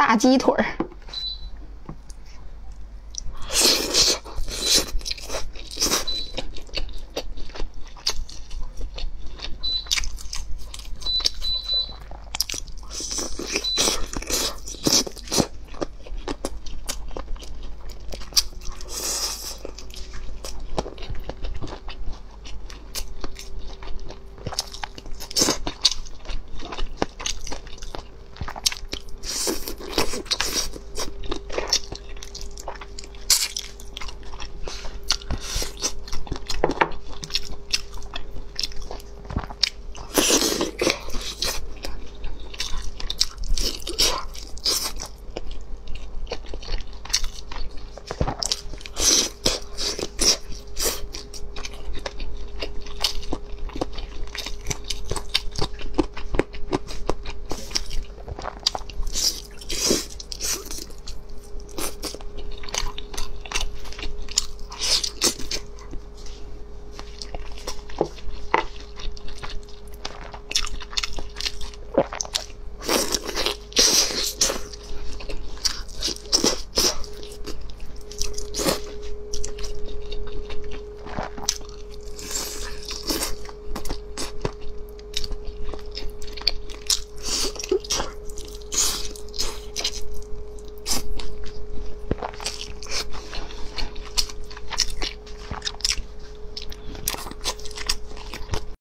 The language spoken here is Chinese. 大鸡腿儿。